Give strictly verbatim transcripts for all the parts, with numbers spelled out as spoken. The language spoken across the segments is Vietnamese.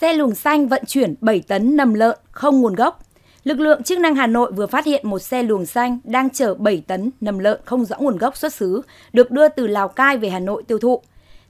Xe lùn xanh vận chuyển bảy tấn nầm lợn không nguồn gốc. Lực lượng chức năng Hà Nội vừa phát hiện một xe lùn xanh đang chở bảy tấn nầm lợn không rõ nguồn gốc xuất xứ, được đưa từ Lào Cai về Hà Nội tiêu thụ.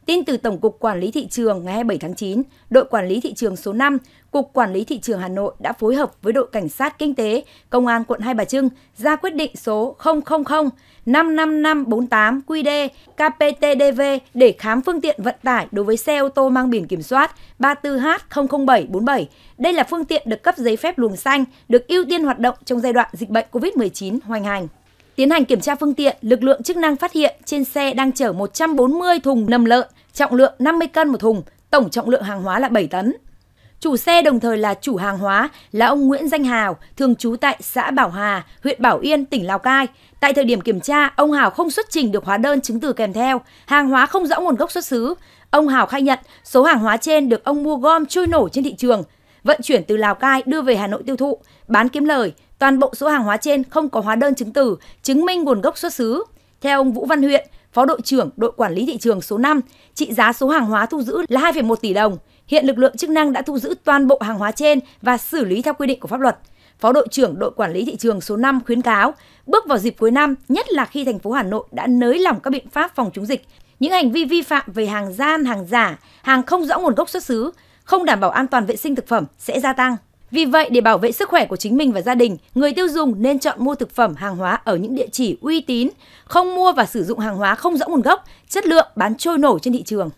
Tin từ Tổng cục Quản lý Thị trường ngày hai mươi bảy tháng chín, đội Quản lý Thị trường số năm, Cục Quản lý Thị trường Hà Nội đã phối hợp với đội Cảnh sát Kinh tế, Công an quận Hai Bà Trưng ra quyết định số không không không năm năm năm bốn tám Q D K P T D V để khám phương tiện vận tải đối với xe ô tô mang biển kiểm soát ba mươi tư H không không bảy bốn bảy. Đây là phương tiện được cấp giấy phép luồng xanh, được ưu tiên hoạt động trong giai đoạn dịch bệnh Covid mười chín hoành hành. Tiến hành kiểm tra phương tiện, lực lượng chức năng phát hiện trên xe đang chở một trăm bốn mươi thùng nầm lợn, trọng lượng năm mươi cân một thùng, tổng trọng lượng hàng hóa là bảy tấn. Chủ xe đồng thời là chủ hàng hóa là ông Nguyễn Danh Hào, thường trú tại xã Bảo Hà, huyện Bảo Yên, tỉnh Lào Cai. Tại thời điểm kiểm tra, ông Hào không xuất trình được hóa đơn chứng từ kèm theo, hàng hóa không rõ nguồn gốc xuất xứ. Ông Hào khai nhận số hàng hóa trên được ông mua gom trôi nổi trên thị trường, vận chuyển từ Lào Cai đưa về Hà Nội tiêu thụ, bán kiếm lời. Toàn bộ số hàng hóa trên không có hóa đơn chứng từ, chứng minh nguồn gốc xuất xứ. Theo ông Vũ Văn Huyện, Phó đội trưởng đội Quản lý Thị trường số năm, trị giá số hàng hóa thu giữ là hai phẩy một tỷ đồng. Hiện lực lượng chức năng đã thu giữ toàn bộ hàng hóa trên và xử lý theo quy định của pháp luật. Phó đội trưởng đội Quản lý Thị trường số năm khuyến cáo, bước vào dịp cuối năm, nhất là khi thành phố Hà Nội đã nới lỏng các biện pháp phòng chống dịch, những hành vi vi phạm về hàng gian, hàng giả, hàng không rõ nguồn gốc xuất xứ, không đảm bảo an toàn vệ sinh thực phẩm sẽ gia tăng. Vì vậy, để bảo vệ sức khỏe của chính mình và gia đình, người tiêu dùng nên chọn mua thực phẩm hàng hóa ở những địa chỉ uy tín, không mua và sử dụng hàng hóa không rõ nguồn gốc, chất lượng bán trôi nổi trên thị trường.